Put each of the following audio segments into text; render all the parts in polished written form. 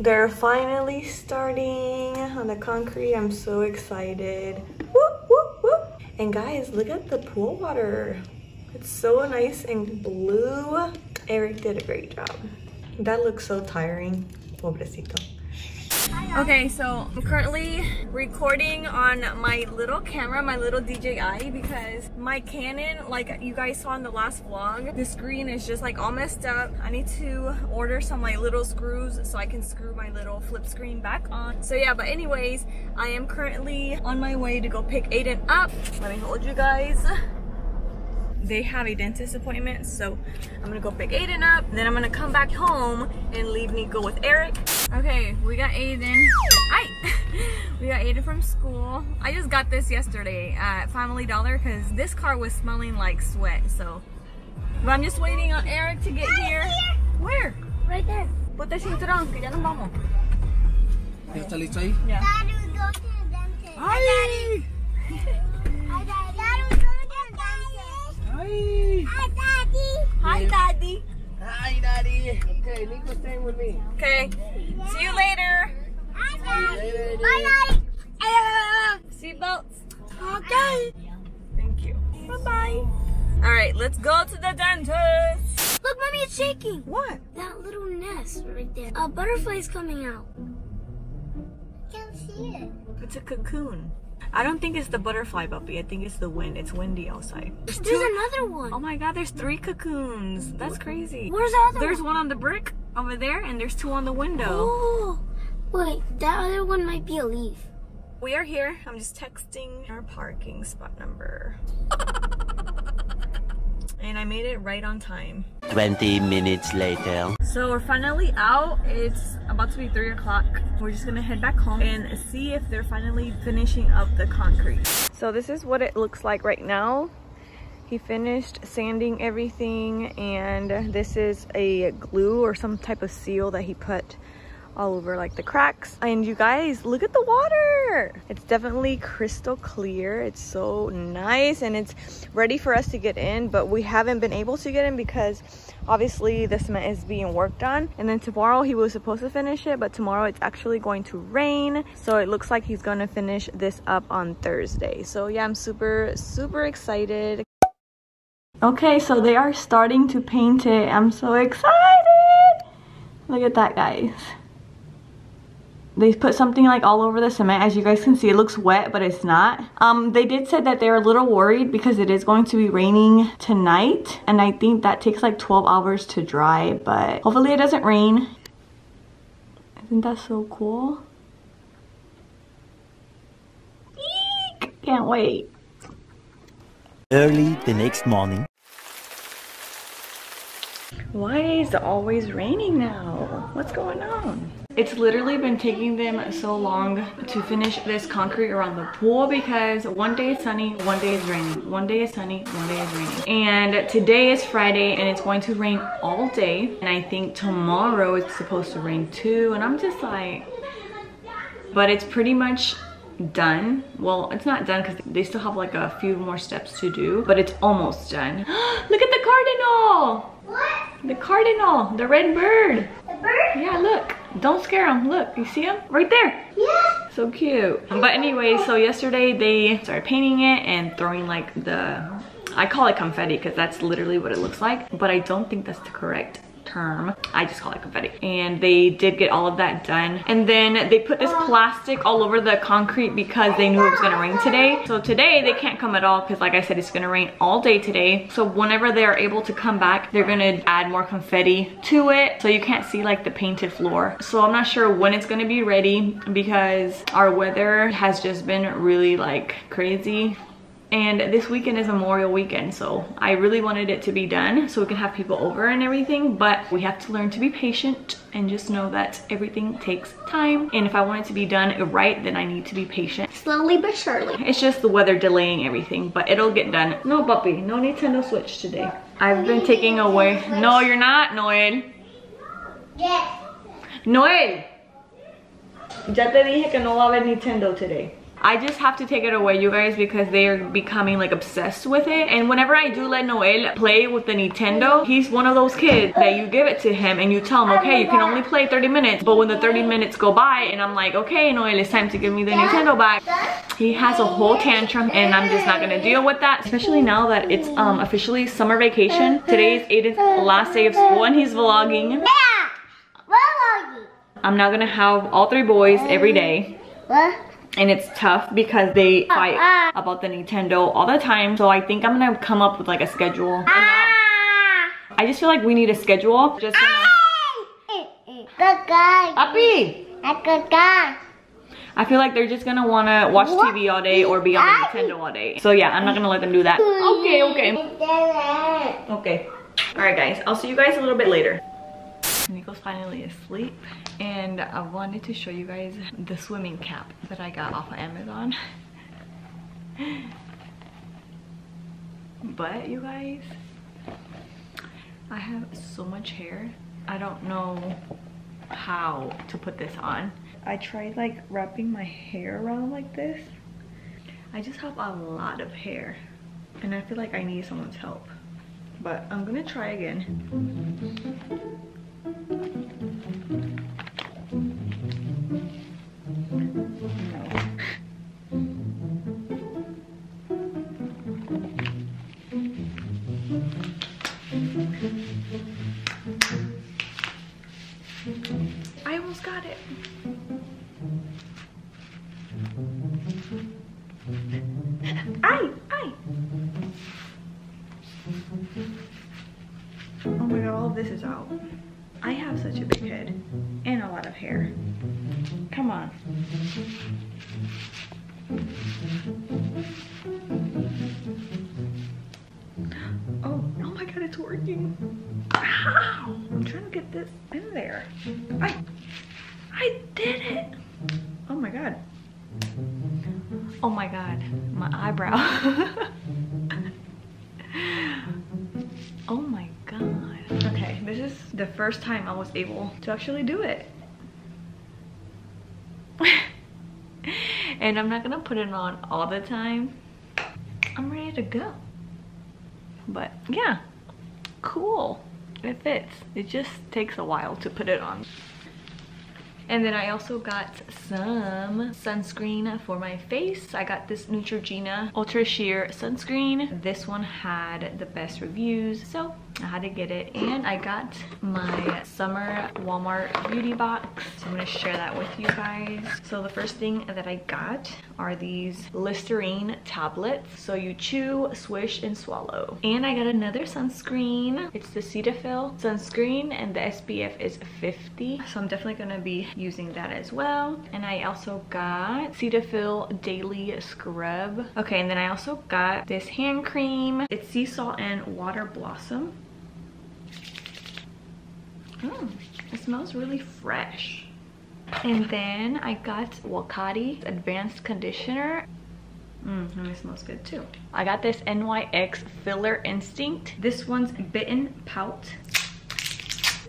They're finally starting on the concrete. I'm so excited. Whoop, whoop, whoop. And guys, look at the pool water. It's so nice and blue. Eric did a great job. That looks so tiring. Pobrecito. Okay, so I'm currently recording on my little camera, my little DJI, because my Canon, like you guys saw in the last vlog, the screen is just like all messed up. I need to order some like little screws so I can screw my little flip screen back on. So yeah, but anyways, I am currently on my way to go pick Aiden up. Let me hold you guys. They have a dentist appointment, so I'm gonna go pick Aiden up, then I'm gonna come back home and leave Nico with Eric. Okay, we got Aiden. We got Aiden from school. I just got this yesterday at Family Dollar because this car was smelling like sweat, so. But I'm just waiting on Eric to get here. Where? Right there. Put the cinturón, que ya nos vamos. Ya está listo ahí? Yeah. Dad was going to the dentist. Hi! Hi, Daddy. Dad was going to the dentist. Hi! Hi, Daddy. Hi, Daddy. Hi, Daddy. Okay, Nico's staying with me. Okay. Yeah. See you later. Hi, Daddy. Bye, Daddy. Seatbelts. Okay. Thank you. Bye-bye. All right, let's go to the dentist. Look, Mommy, it's shaking. What? That little nest right there. A butterfly's coming out. I can't see it. It's a cocoon. I don't think it's the butterfly, puppy. I think it's the wind. It's windy outside. There's another one. Oh my God, there's 3 cocoons. That's crazy. Where's the other one? There's one on the brick over there, and there's 2 on the window. Oh, wait, that other one might be a leaf. We are here. I'm just texting our parking spot number. And I made it right on time. 20 minutes later. So we're finally out. It's about to be 3 o'clock. We're just gonna head back home and see if they're finally finishing up the concrete. So this is what it looks like right now. He finished sanding everything, and this is a glue or some type of seal that he put all over like the cracks. And you guys, look at the water. It's definitely crystal clear. It's so nice, and it's ready for us to get in, but we haven't been able to get in because obviously the cement is being worked on. And then tomorrow he was supposed to finish it, but tomorrow it's actually going to rain, so it looks like he's gonna finish this up on Thursday. So yeah, I'm super excited. Okay, so they are starting to paint it. I'm so excited. Look at that, guys. They put something like all over the cement. As you guys can see, it looks wet, but it's not. They did say that they're a little worried because it is going to be raining tonight, and I think that takes like 12 hours to dry, but hopefully it doesn't rain. Isn't that so cool? Eek! Can't wait. Early the next morning. Why is it always raining now? What's going on? It's literally been taking them so long to finish this concrete around the pool because one day it's sunny, one day it's raining. One day it's sunny, one day it's raining. And today is Friday, and it's going to rain all day. And I think tomorrow it's supposed to rain too. And I'm just like, but it's pretty much done. Well, it's not done because they still have like a few more steps to do, but it's almost done. Look at the cardinal! What? The cardinal, the red bird. The bird? Yeah, look. Don't scare him. Look, you see him? Right there. Yeah. So cute. But anyway, so yesterday they started painting it and throwing like the, I call it confetti because that's literally what it looks like, but I don't think that's the correct term. I just call it confetti. And they did get all of that done. And then they put this plastic all over the concrete because they knew it was gonna rain today. So today they can't come at all because like I said, it's gonna rain all day today. So whenever they are able to come back, they're gonna add more confetti to it. So you can't see like the painted floor. So I'm not sure when it's gonna be ready because our weather has just been really like crazy. And this weekend is Memorial Weekend, so I really wanted it to be done so we can have people over and everything, but we have to learn to be patient and just know that everything takes time. And if I want it to be done right, then I need to be patient. Slowly but surely. It's just the weather delaying everything, but it'll get done. No, puppy, no Nintendo Switch today. I've been taking away. No, you're not, Noel. Yes. Noel! Ya te dije que no va a haber Nintendo today. I just have to take it away, you guys, because they are becoming like obsessed with it. And whenever I do let Noel play with the Nintendo, he's one of those kids that you give it to him and you tell him, okay, you can only play 30 minutes. But when the 30 minutes go by and I'm like, okay, Noel, it's time to give me the Nintendo back, he has a whole tantrum and I'm just not gonna deal with that. Especially now that it's officially summer vacation. Today is Aiden's last day of school and he's vlogging. Yeah, vlogging. I'm now gonna have all three boys every day. What? And it's tough because they fight about the Nintendo all the time. So I think I'm gonna come up with like a schedule. And I just feel like we need a schedule. Just I feel like they're just gonna wanna watch TV all day or be on the Nintendo all day. So yeah, I'm not gonna let them do that. Okay, okay. Okay. Alright guys, I'll see you guys a little bit later. Nico's finally asleep and I wanted to show you guys the swimming cap that I got off of Amazon. But you guys, I have so much hair. I don't know how to put this on. I tried like wrapping my hair around like this. I just have a lot of hair and I feel like I need someone's help. But I'm gonna try again. I almost got it. Oh my god, all of this is out. I have such a big head and a lot of hair. Come on. Oh my god, it's working. Ow! I'm trying to get this in there. I did it. Oh my god. Oh my god, my eyebrow. Oh my god. Okay, this is the first time I was able to actually do it. And I'm not gonna put it on all the time. I'm ready to go. But yeah, cool. It fits. It just takes a while to put it on. And then I also got some sunscreen for my face. I got this Neutrogena Ultra Sheer Sunscreen. This one had the best reviews, so I had to get it. And I got my summer Walmart beauty box. So I'm gonna share that with you guys. So the first thing that I got are these Listerine tablets. So you chew, swish, and swallow. And I got another sunscreen. It's the Cetaphil sunscreen and the SPF is 50. So I'm definitely gonna be using that as well. And I also got Cetaphil Daily Scrub. Okay, and then I also got this hand cream. It's sea salt and water blossom. It smells really fresh. And then I got Wakati Advanced Conditioner. And it smells good too. I got this NYX Filler Instinct. This one's Bitten Pout.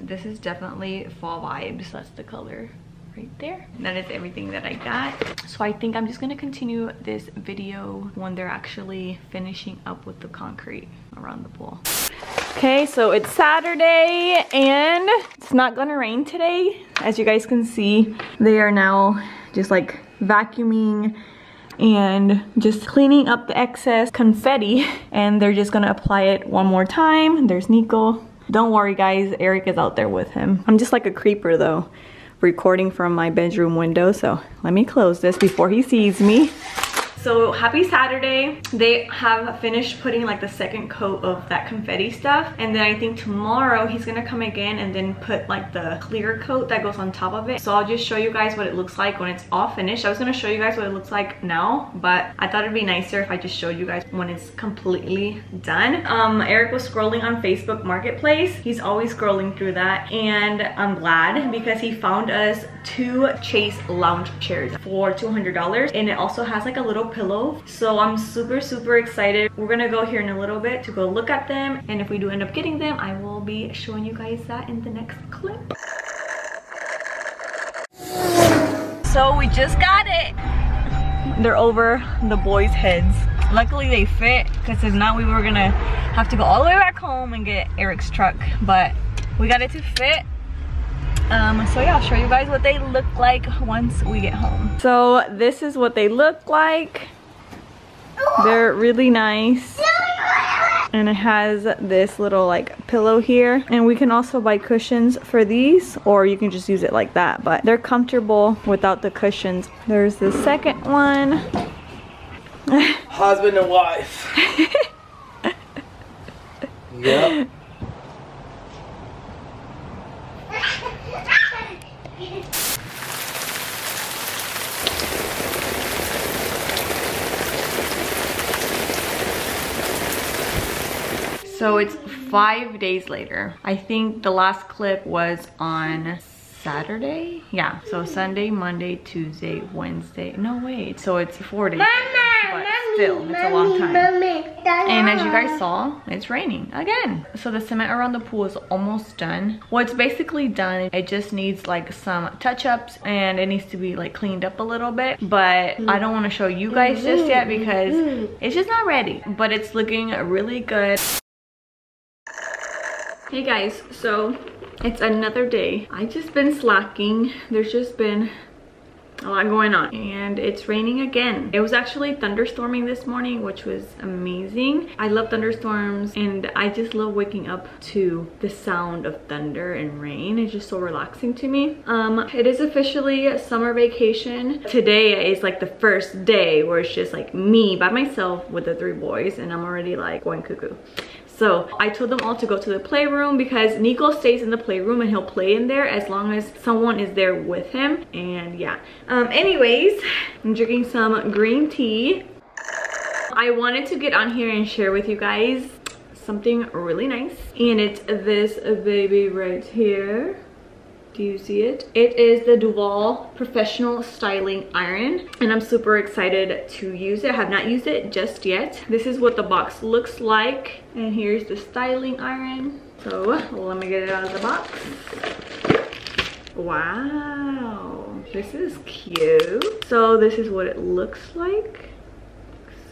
This is definitely fall vibes. That's the color right there. And that is everything that I got. So I think I'm just gonna continue this video when they're actually finishing up with the concrete around the pool. Okay, so it's Saturday and it's not gonna rain today. As you guys can see, they are now just like vacuuming and just cleaning up the excess confetti, and they're just gonna apply it one more time. There's Nico. Don't worry guys, Eric is out there with him. I'm just like a creeper though, recording from my bedroom window. So let me close this before he sees me. So happy Saturday. They have finished putting like the second coat of that confetti stuff. And then I think tomorrow he's gonna come again and then put like the clear coat that goes on top of it. So I'll just show you guys what it looks like when it's all finished. I was gonna show you guys what it looks like now, but I thought it'd be nicer if I just showed you guys when it's completely done. Eric was scrolling on Facebook Marketplace. He's always scrolling through that. And I'm glad because he found us two Chase lounge chairs for $200. And it also has like a little pillow, so I'm super excited. We're gonna go here in a little bit to go look at them, and if we do end up getting them, I will be showing you guys that in the next clip. So we just got it. They're over the boys' heads. Luckily they fit, because if not we were gonna have to go all the way back home and get Eric's truck, but we got it to fit. So yeah, I'll show you guys what they look like once we get home. So this is what they look like. They're really nice. And it has this little like pillow here, and we can also buy cushions for these, or you can just use it like that, but they're comfortable without the cushions. There's the second one. Husband and wife. Yep. So it's 5 days later. I think the last clip was on Saturday. Yeah, so Sunday, Monday, Tuesday, Wednesday. No, wait, so it's 4 days later, but still, it's a long time. And as you guys saw, it's raining again. So the cement around the pool is almost done. Well, it's basically done. It just needs like some touch-ups, and it needs to be like cleaned up a little bit, but I don't want to show you guys just yet because it's just not ready, but it's looking really good. Hey guys, so it's another day. I just been slacking. There's just been a lot going on, and it's raining again. It was actually thunderstorming this morning, which was amazing. I love thunderstorms, and I just love waking up to the sound of thunder and rain. It's just so relaxing to me. It is officially summer vacation. Today is like the first day where it's just like me by myself with the three boys, and I'm already like going cuckoo. So I told them all to go to the playroom because Nico stays in the playroom and he'll play in there as long as someone is there with him. And yeah, anyways, I'm drinking some green tea. I wanted to get on here and share with you guys something really nice. And it's this baby right here. Do you see it? It is the Duvolle Professional Styling Iron, and I'm super excited to use it. I have not used it just yet. This is what the box looks like, and here's the styling iron. So let me get it out of the box. Wow, this is cute. So this is what it looks like.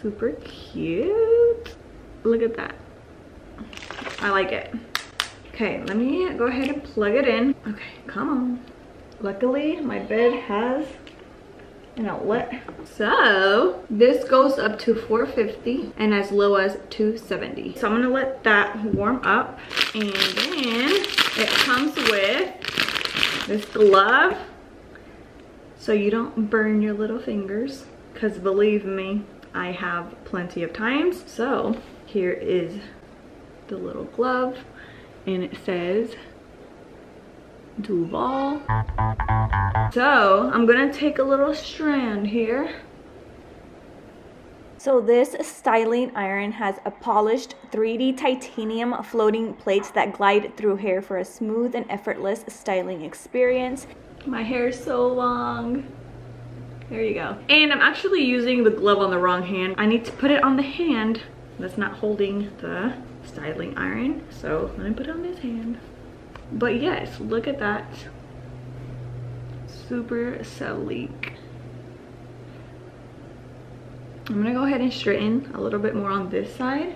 Super cute. Look at that. I like it. Okay, let me go ahead and plug it in. Okay, come on. Luckily, my bed has an outlet. So this goes up to 450 and as low as 270. So I'm gonna let that warm up. And then it comes with this glove so you don't burn your little fingers. Because believe me, I have plenty of times. So here is the little glove. And it says Duvolle. So I'm gonna take a little strand here. So this styling iron has a polished 3D titanium floating plates that glide through hair for a smooth and effortless styling experience. My hair is so long. There you go. And I'm actually using the glove on the wrong hand. I need to put it on the hand that's not holding the styling iron, so let me put it on this hand. But yes, look at that. Super sleek. I'm gonna go ahead and straighten a little bit more on this side.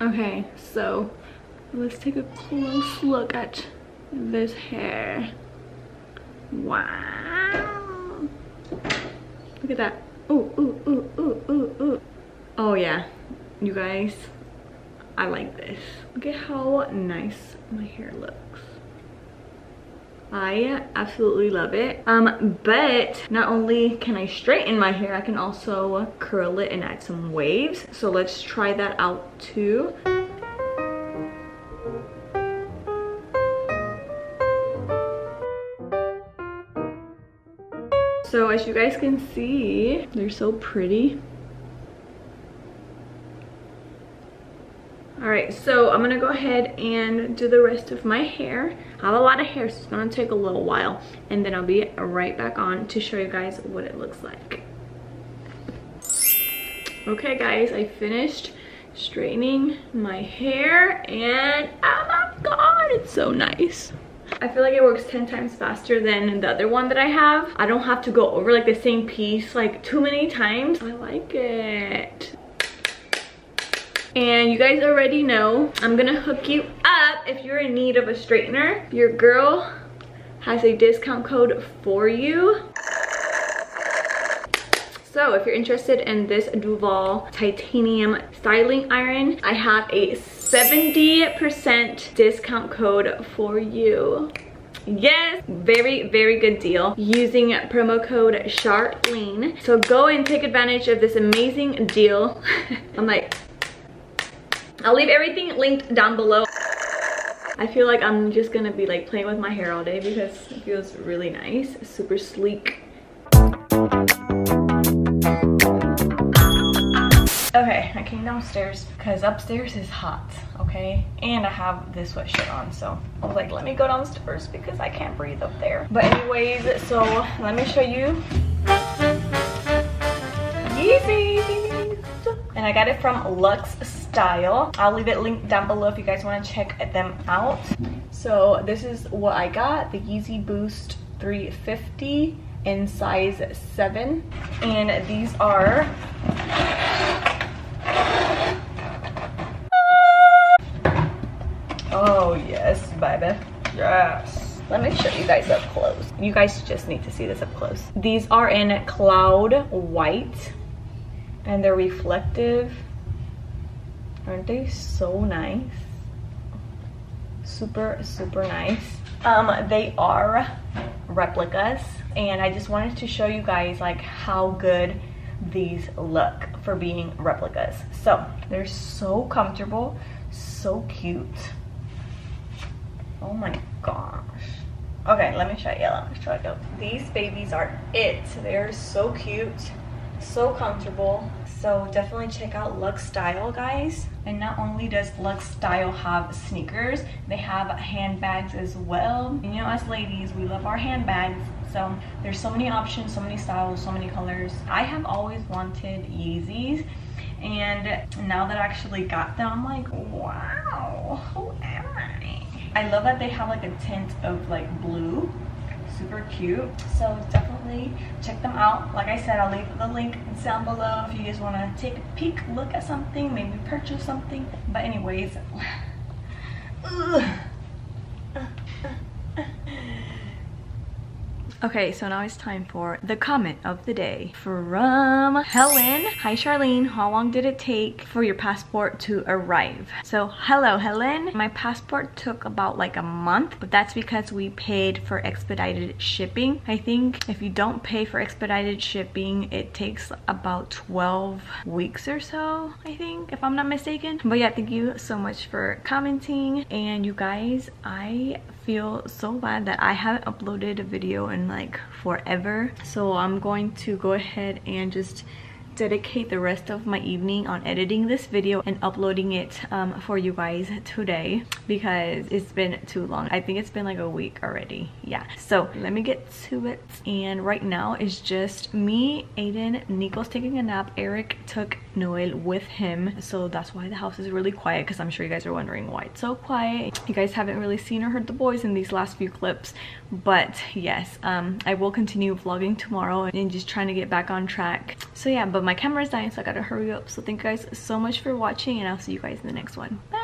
Okay, so let's take a close look at this hair. Wow. Look at that. Ooh, ooh, ooh, ooh, ooh, ooh. Oh yeah, you guys, I like this. Look at how nice my hair looks. I absolutely love it. But not only can I straighten my hair, I can also curl it and add some waves. So let's try that out too. So as you guys can see, they're so pretty. All right, so I'm gonna go ahead and do the rest of my hair. I have a lot of hair, so it's gonna take a little while, and then I'll be right back on to show you guys what it looks like. Okay guys, I finished straightening my hair and oh my god, it's so nice. I feel like it works 10 times faster than the other one that I have. I don't have to go over like the same piece like too many times. I like it. And you guys already know I'm gonna hook you up if you're in need of a straightener. Your girl has a discount code for you. So if you're interested in this Duvolle titanium styling iron, I have a 70% discount code for you. Yes, very, very good deal using promo code Sharlene. So go and take advantage of this amazing deal. I'll leave everything linked down below. I feel like I'm just gonna be like playing with my hair all day because it feels really nice, super sleek. Okay, I came downstairs because upstairs is hot, okay? And I have this sweatshirt on, so I was like, let me go downstairs because I can't breathe up there. But anyways, so let me show you. Yeezy! And I got it from Luxstyle. I'll leave it linked down below if you guys want to check them out. So this is what I got, the Yeezy Boost 350 in size 7. And these are... oh yes, baby, yes. Let me show you guys up close. You guys just need to see this up close. These are in cloud white and they're reflective. Aren't they so nice? Super nice. They are replicas and I just wanted to show you guys like how good these look for being replicas. So they're so comfortable, so cute. Oh my gosh. Okay, let me show you. These babies are it. They're so cute, so comfortable. So definitely check out Luxstyle, guys. And not only does Luxstyle have sneakers, they have handbags as well. You know, as ladies, we love our handbags. So there's so many options, so many styles, so many colors. I have always wanted Yeezys, and now that I actually got them, I'm like, wow, who am I? I love that they have like a tint of like blue, super cute. So definitely check them out. Like I said, I'll leave the link down below if you guys want to take a peek, look at something, maybe purchase something. But anyways, okay, so now it's time for the comment of the day from Helen. Hi Sharlene, how long did it take for your passport to arrive? So hello Helen, my passport took about like a month, but that's because we paid for expedited shipping. I think if you don't pay for expedited shipping, it takes about 12 weeks or so, I think, if I'm not mistaken. But yeah, thank you so much for commenting. And you guys, I feel so bad that I haven't uploaded a video in like forever, so I'm going to go ahead and just dedicate the rest of my evening on editing this video and uploading it for you guys today because it's been too long. I think it's been like a week already. Yeah, so let me get to it. And right now it's just me, Aiden, Nico's taking a nap, Eric took Noel with him, so that's why the house is really quiet, because I'm sure you guys are wondering why it's so quiet. You guys haven't really seen or heard the boys in these last few clips, but yes, I will continue vlogging tomorrow and just trying to get back on track. So yeah, but my camera's dying, so I gotta hurry up. So thank you guys so much for watching, and I'll see you guys in the next one. Bye.